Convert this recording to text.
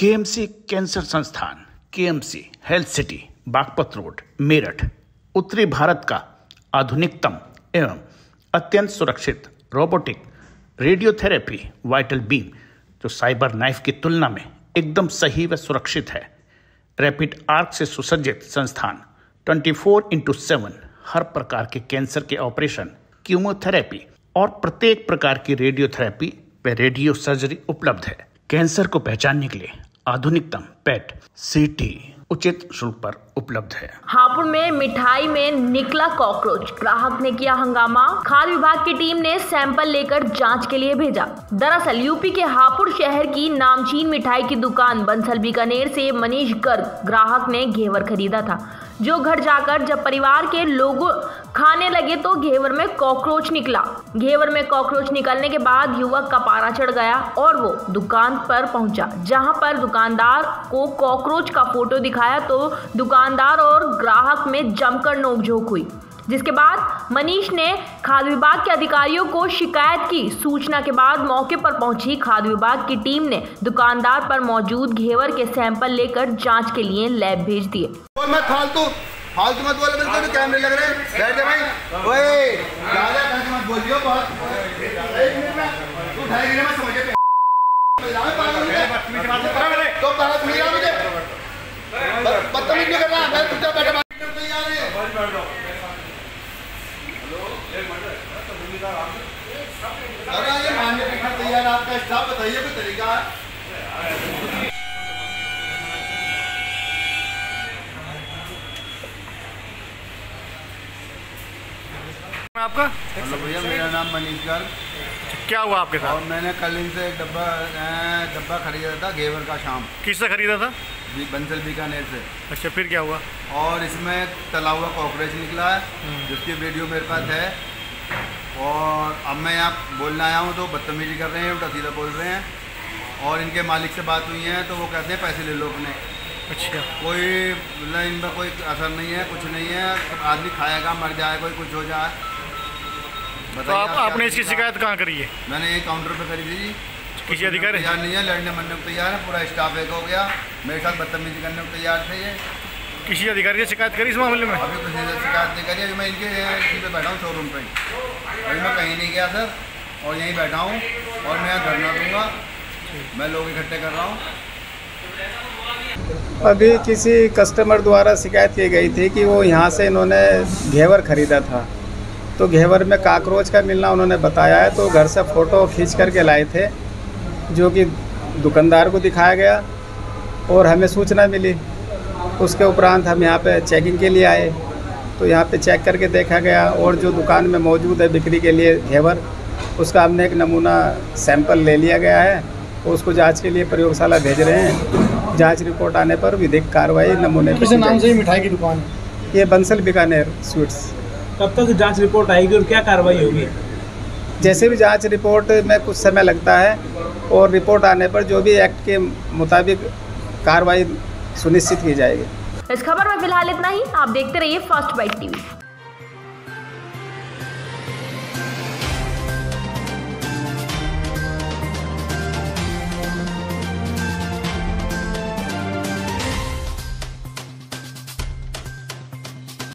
KMC cancer संस्थान, KMC health city, Baghpat road, Meerut, उत्तरी भारत का आधुनिकतम एवं अत्यंत सुरक्षित रोबोटिक रेडियोथेरेपी वाइटल बीम, जो साइबर नाइफ की तुलना में एकदम सही व सुरक्षित है, रैपिड आर्क से सुसज्जित संस्थान 24/7 हर प्रकार के कैंसर के ऑपरेशन, कीमोथेरेपी और प्रत्येक प्रकार की रेडियोथेरेपी व रेडियो सर्जरी उपलब्ध है। कैंसर को पहचानने के लिए आधुनिकतम पेट सीटी उचित शुल्क पर उपलब्ध है। हापुड़ में मिठाई में निकला कॉकरोच, ग्राहक ने किया हंगामा, खाद्य विभाग की टीम ने सैंपल लेकर जांच के लिए भेजा। दरअसल यूपी के हापुड़ शहर की नामचीन मिठाई की दुकान बंसल बीकानेर से मनीष गर्ग ग्राहक ने घेवर खरीदा था, जो घर जाकर जब परिवार के लोग खाने लगे तो घेवर में कॉकरोच निकला। घेवर में कॉकरोच निकलने के बाद युवक का पारा चढ़ गया और वो दुकान पर पहुंचा, जहां पर दुकानदार को कॉकरोच का फोटो दिखाया तो दुकानदार और ग्राहक में जमकर नोकझोंक हुई, जिसके बाद मनीष ने खाद्य विभाग के अधिकारियों को शिकायत की। सूचना के बाद मौके पर पहुंची खाद्य विभाग की टीम ने दुकानदार पर मौजूद घेवर के सैंपल लेकर जांच के लिए लैब भेज दिए। फालतू मत बोलो, बिल्कुल भी कैमरे लग रहे हैं। बैठ जा भाई, ओए ज्यादा फालतू मत बोलियो। बहुत एक मिनट में तू ढाई मिनट में समझ गया। मैं पागल हूं, बदतमीजी बात कर रहा है। तो भारत में आ मुझे बदतमीजी कर रहा है। मैं तुझे बैठा बैठा तैयार है। बैठ जाओ। हेलो, एक मिनट तो भूमिका आप सब अरे ये मानने के तैयार आपका स्टाफ बताइए कोई तरीका है। आपका भैया मेरा नाम मनीष गर्ग। क्या हुआ आपके साथ? और मैंने कल इनसे एक डब्बा खरीदा था घेवर का। शाम किससे खरीदा था? बंसल बीकानेर से। अच्छा, फिर क्या हुआ? और इसमें तला हुआ कॉकरोच निकला है, जिसकी वीडियो मेरे पास है। और अब मैं यहाँ बोलने आया हूँ तो बदतमीजी कर रहे हैं, उल्टा सीधा बोल रहे हैं। और इनके मालिक से बात हुई है तो वो कहते हैं पैसे ले लो अपने। अच्छा, कोई इन पर कोई असर नहीं है, कुछ नहीं है। आदमी खाएगा, मर जाए, कोई कुछ हो जाए। तो आपने इसकी शिकायत कहाँ करी है? मैंने ये काउंटर पे करी थी। किसी अधिकारी तैयार नहीं है, लड़ने मरने को तैयार है। पूरा स्टाफ एक हो गया, मेरे साथ बदतमीजी करने को तैयार थे ये। किसी अधिकारी ने शिकायत करी इस मामले में? अभी किसी ने शिकायत नहीं करी। अभी मैं इनके इसी पे बैठा हूँ, शोरूम पे। अभी मैं कहीं नहीं गया सर, और यहीं बैठा हूँ। और मैं धरना दूँगा, मैं लोग इकट्ठे कर रहा हूँ। अभी किसी कस्टमर द्वारा शिकायत की गई थी कि वो यहाँ से इन्होंने घेवर खरीदा था, तो घेवर में कॉकरोच का मिलना उन्होंने बताया है। तो घर से फ़ोटो खींच करके लाए थे, जो कि दुकानदार को दिखाया गया और हमें सूचना मिली। उसके उपरांत हम यहाँ पे चेकिंग के लिए आए, तो यहाँ पे चेक करके देखा गया। और जो दुकान में मौजूद है बिक्री के लिए घेवर, उसका हमने एक नमूना सैंपल ले लिया गया है और उसको जाँच के लिए प्रयोगशाला भेज रहे हैं। जाँच रिपोर्ट आने पर विधिक कार्रवाई नमूने पर। नाम से मिठाई की दुकान ये बंसल बीकानेर स्वीट्स। कब तक जांच रिपोर्ट आएगी और क्या कार्रवाई होगी? जैसे भी जांच रिपोर्ट में कुछ समय लगता है, और रिपोर्ट आने पर जो भी एक्ट के मुताबिक कार्रवाई सुनिश्चित की जाएगी। इस खबर में फिलहाल इतना ही। आप देखते रहिए फर्स्ट बाइट टीवी।